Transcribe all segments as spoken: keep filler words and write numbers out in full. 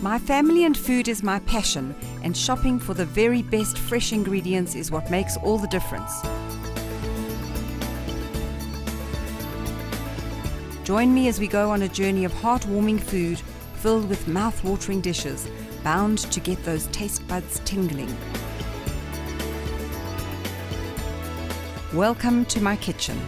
My family and food is my passion, and shopping for the very best fresh ingredients is what makes all the difference. Join me as we go on a journey of heartwarming food filled with mouth-watering dishes, bound to get those taste buds tingling. Welcome to my kitchen.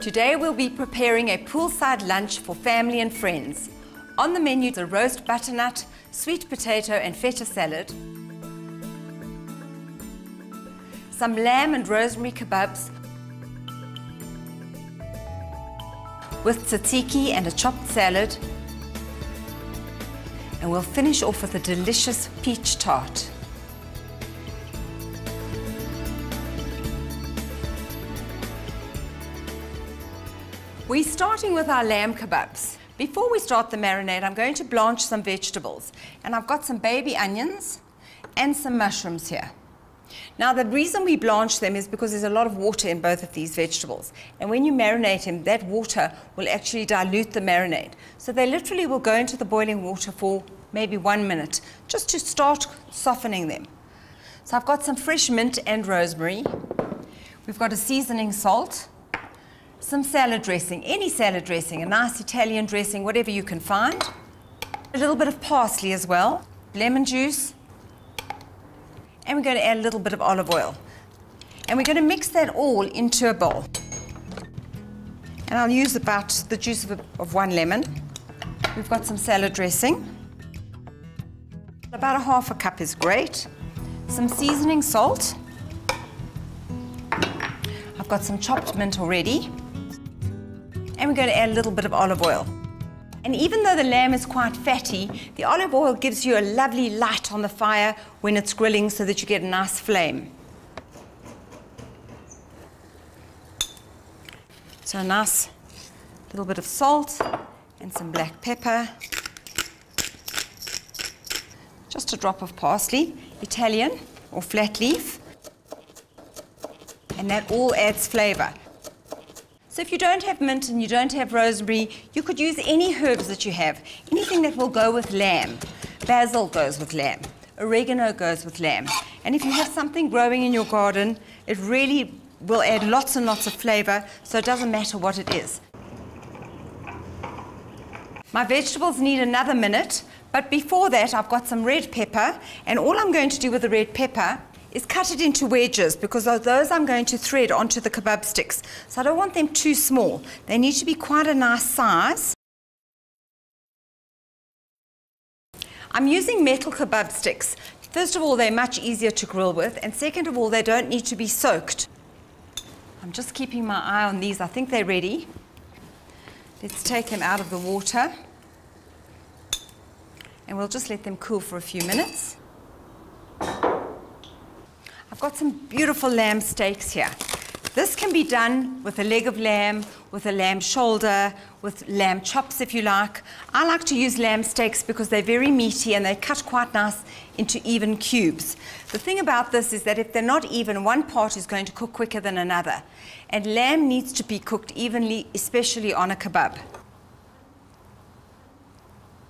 Today we'll be preparing a poolside lunch for family and friends. On the menu is a roast butternut, sweet potato and feta salad, some lamb and rosemary kebabs with tzatziki and a chopped salad, and we'll finish off with a delicious peach tart. We're starting with our lamb kebabs. Before we start the marinade, I'm going to blanch some vegetables. And I've got some baby onions and some mushrooms here. Now, the reason we blanch them is because there's a lot of water in both of these vegetables. And when you marinate them, that water will actually dilute the marinade. So they literally will go into the boiling water for maybe one minute, just to start softening them. So I've got some fresh mint and rosemary. We've got a seasoning salt. Some salad dressing, any salad dressing, a nice Italian dressing, whatever you can find. A little bit of parsley as well, lemon juice, and we're going to add a little bit of olive oil. And we're going to mix that all into a bowl. And I'll use about the juice of, a, of one lemon. We've got some salad dressing. About a half a cup is great. Some seasoning salt. I've got some chopped mint already. And we're going to add a little bit of olive oil. And even though the lamb is quite fatty, the olive oil gives you a lovely light on the fire when it's grilling so that you get a nice flame. So a nice little bit of salt and some black pepper. Just a drop of parsley, Italian or flat leaf. And that all adds flavour. So if you don't have mint and you don't have rosemary, you could use any herbs that you have. Anything that will go with lamb. Basil goes with lamb. Oregano goes with lamb. And if you have something growing in your garden, it really will add lots and lots of flavour, so it doesn't matter what it is. My vegetables need another minute, but before that I've got some red pepper, and all I'm going to do with the red pepper is cut it into wedges, because those I'm going to thread onto the kebab sticks. So I don't want them too small. They need to be quite a nice size. I'm using metal kebab sticks. First of all, they're much easier to grill with, and second of all, they don't need to be soaked. I'm just keeping my eye on these. I think they're ready. Let's take them out of the water, and we'll just let them cool for a few minutes. I've got some beautiful lamb steaks here. This can be done with a leg of lamb, with a lamb shoulder, with lamb chops if you like. I like to use lamb steaks because they're very meaty and they cut quite nice into even cubes. The thing about this is that if they're not even, one part is going to cook quicker than another. And lamb needs to be cooked evenly, especially on a kebab.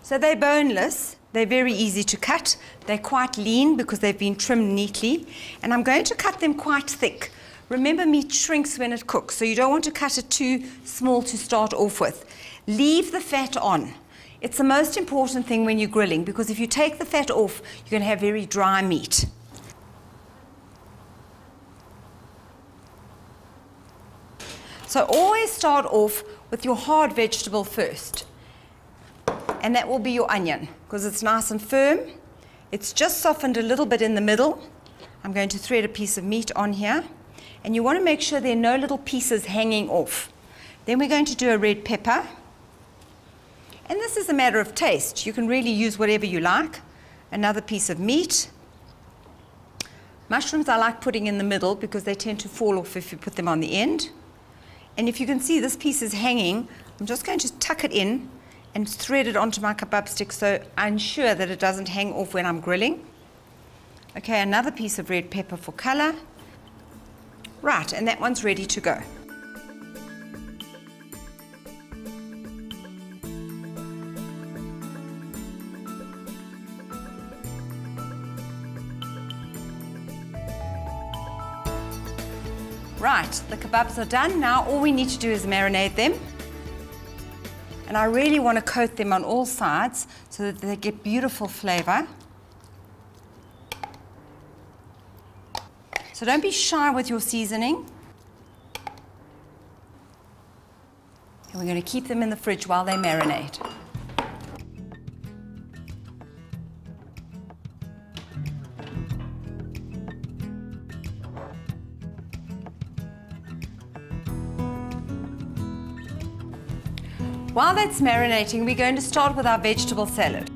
So they're boneless. They're very easy to cut. They're quite lean because they've been trimmed neatly. And I'm going to cut them quite thick. Remember, meat shrinks when it cooks, so you don't want to cut it too small to start off with. Leave the fat on. It's the most important thing when you're grilling, because if you take the fat off, you're going to have very dry meat. So always start off with your hard vegetable first. And that will be your onion, because it's nice and firm. It's just softened a little bit in the middle. I'm going to thread a piece of meat on here. And you want to make sure there are no little pieces hanging off. Then we're going to do a red pepper. And this is a matter of taste. You can really use whatever you like. Another piece of meat. Mushrooms I like putting in the middle because they tend to fall off if you put them on the end. And if you can see, this piece is hanging. I'm just going to tuck it in and thread it onto my kebab stick so I'm sure that it doesn't hang off when I'm grilling. Okay, another piece of red pepper for color. Right, and that one's ready to go. Right, the kebabs are done. Now all we need to do is marinate them. And I really want to coat them on all sides so that they get beautiful flavour. So don't be shy with your seasoning. And we're going to keep them in the fridge while they marinate. While that's marinating, we're going to start with our vegetable salad.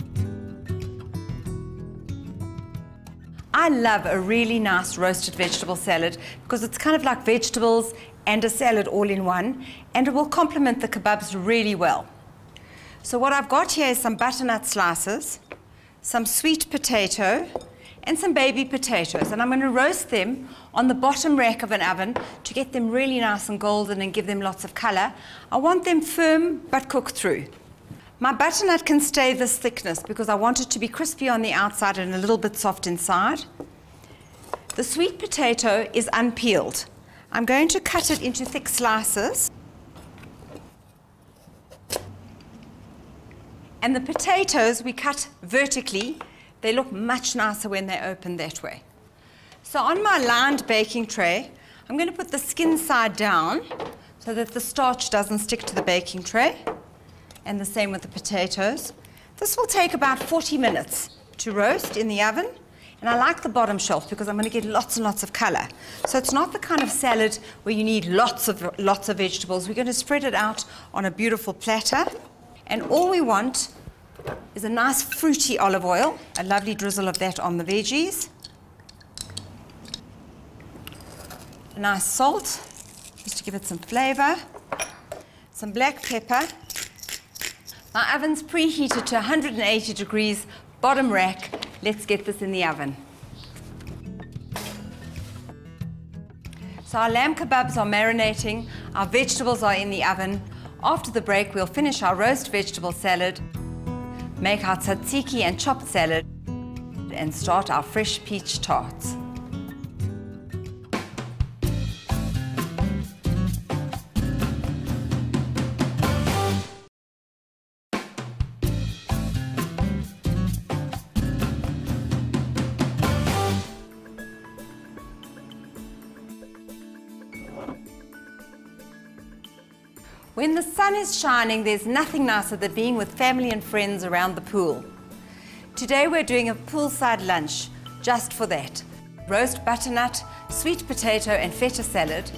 I love a really nice roasted vegetable salad because it's kind of like vegetables and a salad all in one, and it will complement the kebabs really well. So what I've got here is some butternut slices, some sweet potato, and some baby potatoes, and I'm going to roast them on the bottom rack of an oven to get them really nice and golden and give them lots of colour. I want them firm but cooked through. My butternut can stay this thickness because I want it to be crispy on the outside and a little bit soft inside. The sweet potato is unpeeled. I'm going to cut it into thick slices. And the potatoes we cut vertically. They look much nicer when they're open that way. So on my lined baking tray, I'm going to put the skin side down so that the starch doesn't stick to the baking tray. And the same with the potatoes. This will take about forty minutes to roast in the oven. And I like the bottom shelf because I'm going to get lots and lots of colour. So it's not the kind of salad where you need lots of, lots of vegetables. We're going to spread it out on a beautiful platter. And all we want is a nice fruity olive oil, a lovely drizzle of that on the veggies. A nice salt, just to give it some flavour. Some black pepper. My oven's preheated to one hundred eighty degrees, bottom rack. Let's get this in the oven. So our lamb kebabs are marinating, our vegetables are in the oven. After the break, we'll finish our roast vegetable salad, make our tzatziki and chopped salad, and start our fresh peach tarts. When the sun is shining, there's nothing nicer than being with family and friends around the pool. Today we're doing a poolside lunch just for that. Roast butternut, sweet potato and feta salad,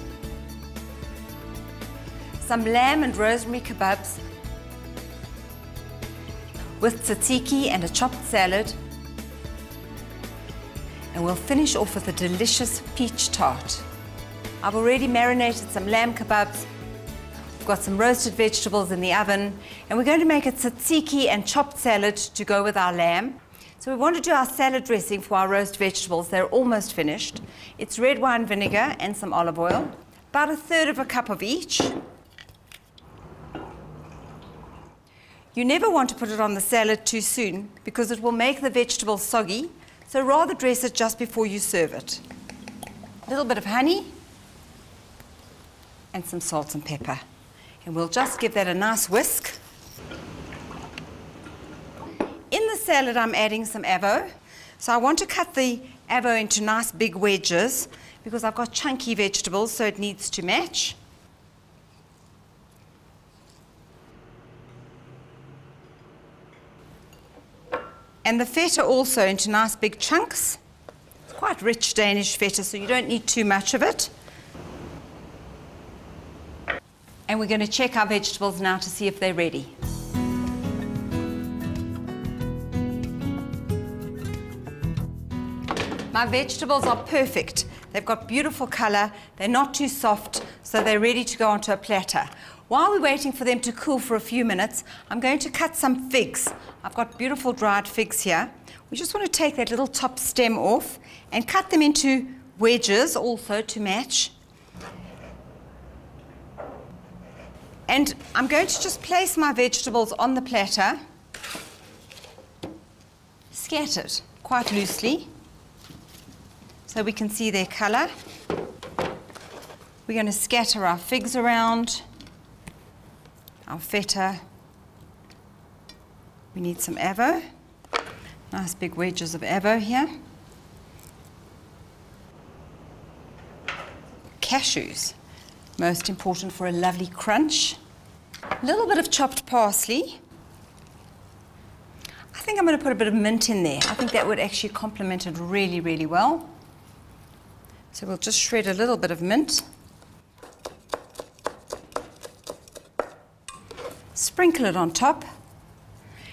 some lamb and rosemary kebabs with tzatziki and a chopped salad, and we'll finish off with a delicious peach tart. I've already marinated some lamb kebabs. We've got some roasted vegetables in the oven, and we're going to make a tzatziki and chopped salad to go with our lamb. So we want to do our salad dressing for our roast vegetables. They're almost finished. It's red wine vinegar and some olive oil, about a third of a cup of each. You never want to put it on the salad too soon because it will make the vegetables soggy, so rather dress it just before you serve it. A little bit of honey and some salt and pepper. And we'll just give that a nice whisk. In the salad, I'm adding some avo. So I want to cut the avo into nice big wedges because I've got chunky vegetables, so it needs to match. And the feta also into nice big chunks. It's quite rich Danish feta, so you don't need too much of it. And we're going to check our vegetables now to see if they're ready. My vegetables are perfect. They've got beautiful colour, they're not too soft, so they're ready to go onto a platter. While we're waiting for them to cool for a few minutes, I'm going to cut some figs. I've got beautiful dried figs here. We just want to take that little top stem off and cut them into wedges also to match. And I'm going to just place my vegetables on the platter, scattered quite loosely so we can see their colour. We're going to scatter our figs around, our feta. We need some avo, nice big wedges of avo here. Cashews, most important for a lovely crunch. A little bit of chopped parsley. I think I'm going to put a bit of mint in there. I think that would actually complement it really, really well. So we'll just shred a little bit of mint. Sprinkle it on top.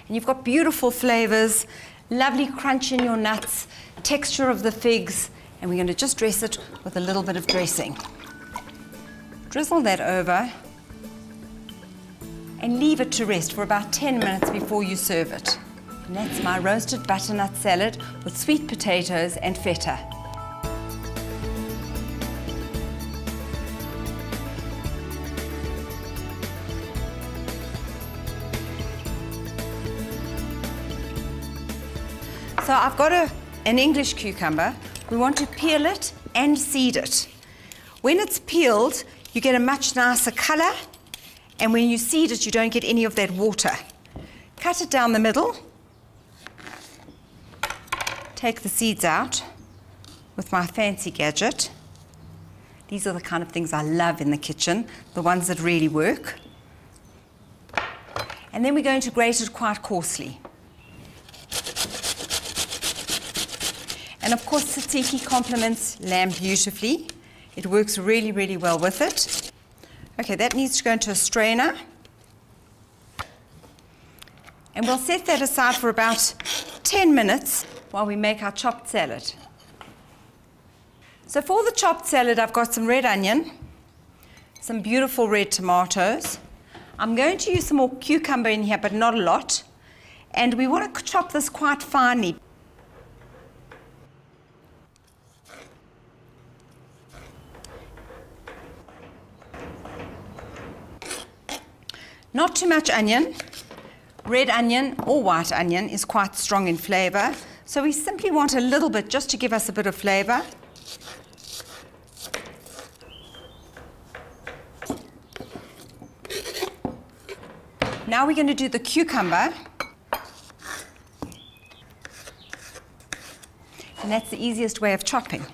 And you've got beautiful flavours, lovely crunch in your nuts, texture of the figs, and we're going to just dress it with a little bit of dressing. Drizzle that over and leave it to rest for about ten minutes before you serve it. And that's my roasted butternut salad with sweet potatoes and feta. So I've got a, an English cucumber. We want to peel it and seed it. When it's peeled, you get a much nicer colour, and when you seed it, you don't get any of that water. Cut it down the middle. Take the seeds out with my fancy gadget. These are the kind of things I love in the kitchen, the ones that really work. And then we're going to grate it quite coarsely. And of course, tzatziki complements lamb beautifully. It works really, really well with it. Okay, that needs to go into a strainer. And we'll set that aside for about ten minutes while we make our chopped salad. So for the chopped salad, I've got some red onion, some beautiful red tomatoes. I'm going to use some more cucumber in here, but not a lot. And we want to chop this quite finely. Not too much onion. Red onion or white onion is quite strong in flavour, so we simply want a little bit just to give us a bit of flavour. Now we're going to do the cucumber. And that's the easiest way of chopping.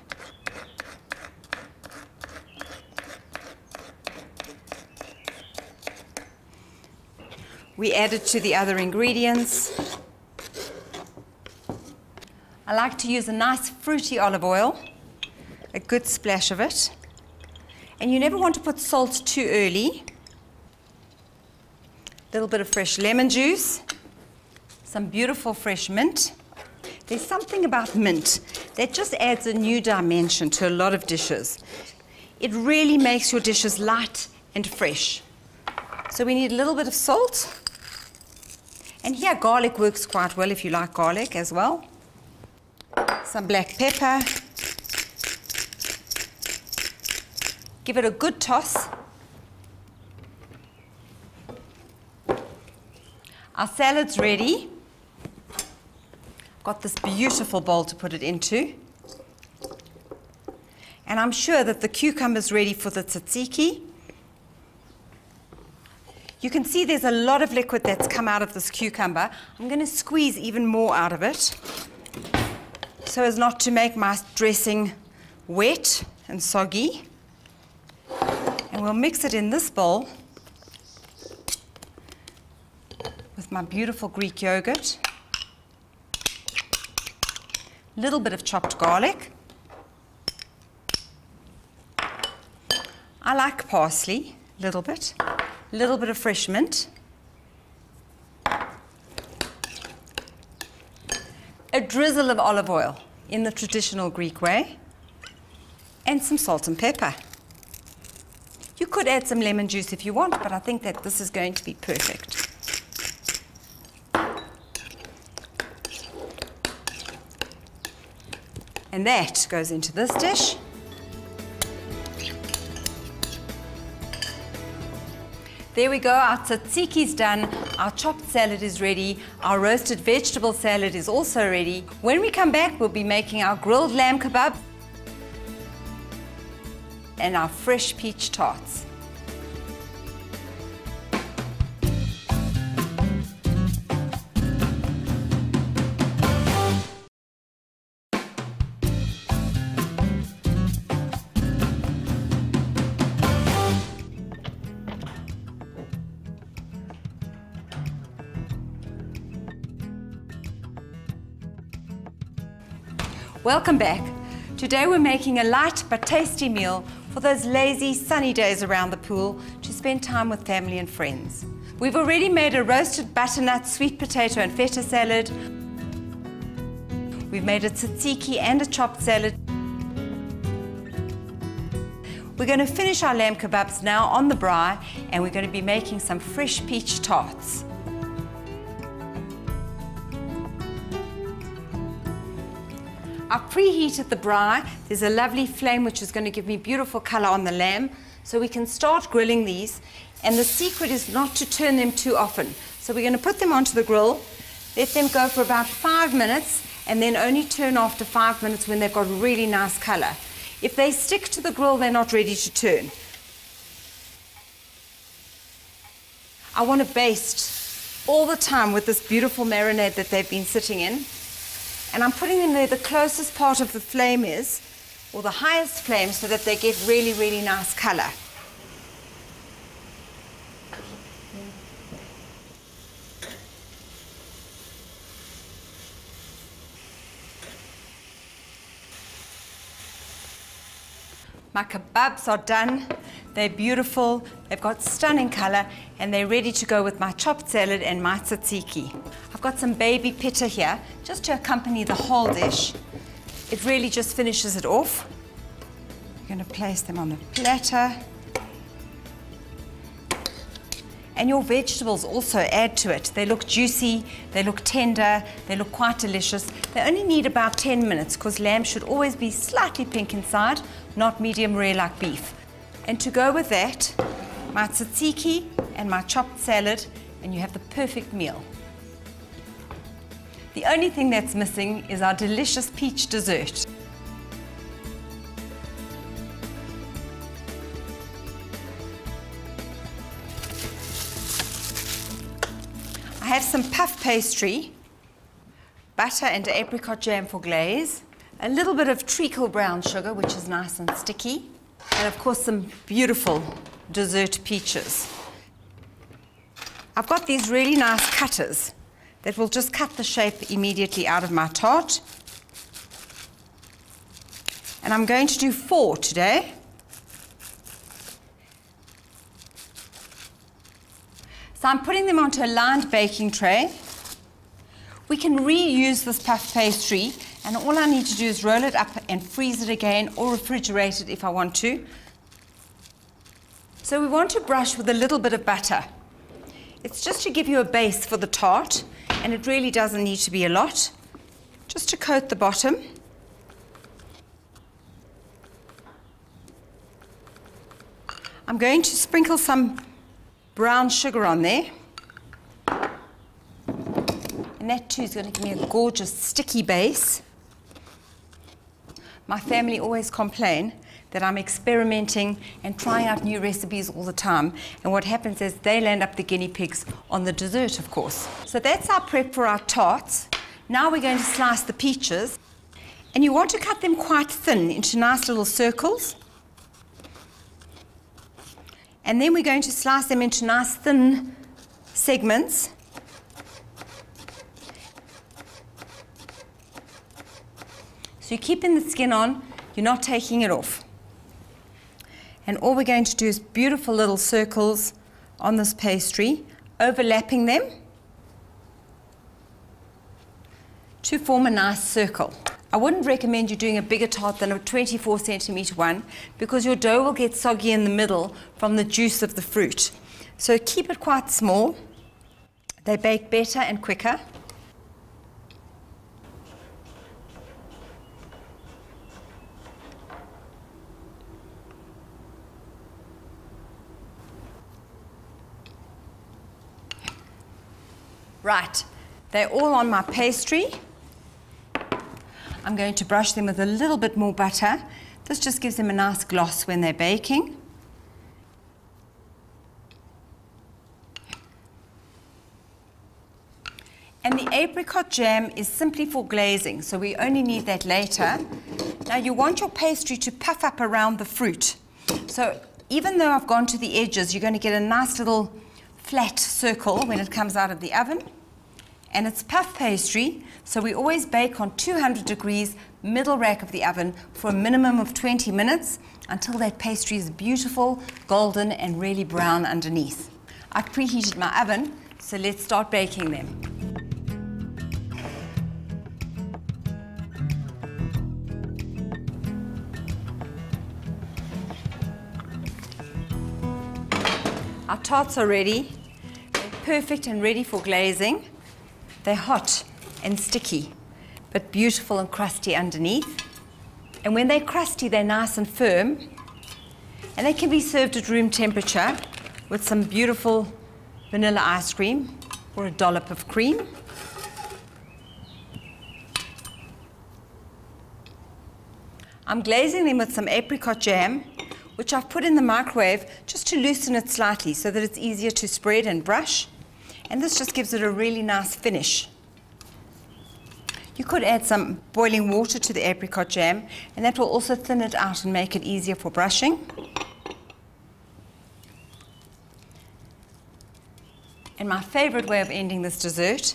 We add it to the other ingredients. I like to use a nice fruity olive oil, a good splash of it. And you never want to put salt too early. A little bit of fresh lemon juice, some beautiful fresh mint. There's something about mint that just adds a new dimension to a lot of dishes. It really makes your dishes light and fresh. So we need a little bit of salt. And here, garlic works quite well if you like garlic as well. Some black pepper. Give it a good toss. Our salad's ready. Got this beautiful bowl to put it into. And I'm sure that the cucumber's ready for the tzatziki. You can see there's a lot of liquid that's come out of this cucumber. I'm going to squeeze even more out of it so as not to make my dressing wet and soggy. And we'll mix it in this bowl with my beautiful Greek yogurt, a little bit of chopped garlic. I like parsley, a little bit. A little bit of fresh mint. A drizzle of olive oil. in the traditional Greek way, and some salt and pepper. You could add some lemon juice if you want, but I think that this is going to be perfect. And that goes into this dish. There we go, our tzatziki's done, our chopped salad is ready, our roasted vegetable salad is also ready. When we come back, we'll be making our grilled lamb kebab and our fresh peach tarts. Welcome back. Today we're making a light but tasty meal for those lazy, sunny days around the pool to spend time with family and friends. We've already made a roasted butternut, sweet potato and feta salad. We've made a tzatziki and a chopped salad. We're going to finish our lamb kebabs now on the braai, and we're going to be making some fresh peach tarts. I've preheated the braai. There's a lovely flame which is going to give me beautiful colour on the lamb. So we can start grilling these. And the secret is not to turn them too often. So we're going to put them onto the grill, let them go for about five minutes, and then only turn after five minutes when they've got a really nice colour. If they stick to the grill, they're not ready to turn. I want to baste all the time with this beautiful marinade that they've been sitting in. And I'm putting them there the closest part of the flame is, or the highest flame, so that they get really, really nice colour. My kebabs are done. They're beautiful, they've got stunning colour, and they're ready to go with my chopped salad and my tzatziki. I've got some baby pita here, just to accompany the whole dish. It really just finishes it off. You're going to place them on the platter. And your vegetables also add to it. They look juicy, they look tender, they look quite delicious. They only need about ten minutes, because lamb should always be slightly pink inside, not medium rare like beef. And to go with that, my tzatziki and my chopped salad, and you have the perfect meal. The only thing that's missing is our delicious peach dessert. I have some puff pastry, butter and apricot jam for glaze, a little bit of treacle brown sugar, which is nice and sticky, and of course some beautiful dessert peaches. I've got these really nice cutters that will just cut the shape immediately out of my tart. And I'm going to do four today. So I'm putting them onto a lined baking tray. We can reuse this puff pastry, and all I need to do is roll it up and freeze it again, or refrigerate it if I want to. So we want to brush with a little bit of butter. It's just to give you a base for the tart, and it really doesn't need to be a lot. Just to coat the bottom. I'm going to sprinkle some brown sugar on there. And that too is going to give me a gorgeous sticky base. My family always complain that I'm experimenting and trying out new recipes all the time. And what happens is they land up the guinea pigs on the dessert, of course. So that's our prep for our tarts. Now we're going to slice the peaches. And you want to cut them quite thin into nice little circles. And then we're going to slice them into nice thin segments. So you're keeping the skin on, you're not taking it off. And all we're going to do is beautiful little circles on this pastry, overlapping them to form a nice circle. I wouldn't recommend you doing a bigger tart than a twenty-four centimetre one, because your dough will get soggy in the middle from the juice of the fruit. So keep it quite small. They bake better and quicker. Right, they're all on my pastry. I'm going to brush them with a little bit more butter. This just gives them a nice gloss when they're baking. And the apricot jam is simply for glazing, so we only need that later. Now you want your pastry to puff up around the fruit. So even though I've gone to the edges, you're going to get a nice little flat circle when it comes out of the oven. And it's puff pastry, so we always bake on two hundred degrees, middle rack of the oven, for a minimum of twenty minutes, until that pastry is beautiful, golden and really brown underneath. I've preheated my oven, so let's start baking them. Our tarts are ready. They're perfect and ready for glazing. They're hot and sticky, but beautiful and crusty underneath. And when they're crusty, they're nice and firm. And they can be served at room temperature with some beautiful vanilla ice cream or a dollop of cream. I'm glazing them with some apricot jam, which I've put in the microwave just to loosen it slightly so that it's easier to spread and brush. And this just gives it a really nice finish. You could add some boiling water to the apricot jam, and that will also thin it out and make it easier for brushing. And my favorite way of ending this dessert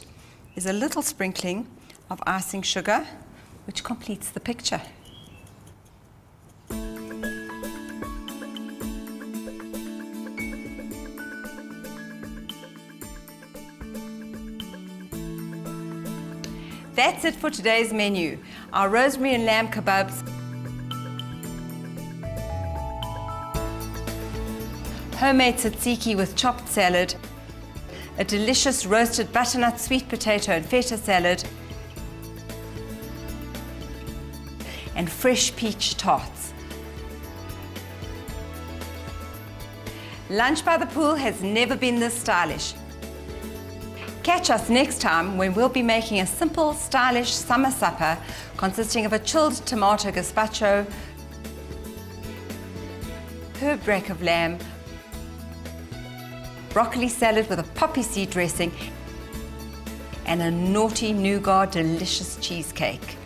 is a little sprinkling of icing sugar, which completes the picture. That's it for today's menu, our rosemary and lamb kebabs, homemade tzatziki with chopped salad, a delicious roasted butternut sweet potato and feta salad, and fresh peach tarts. Lunch by the pool has never been this stylish. Catch us next time when we'll be making a simple, stylish summer supper consisting of a chilled tomato gazpacho, herb rack of lamb, broccoli salad with a poppy seed dressing, and a naughty nougat delicious cheesecake.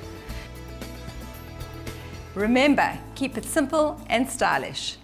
Remember, keep it simple and stylish.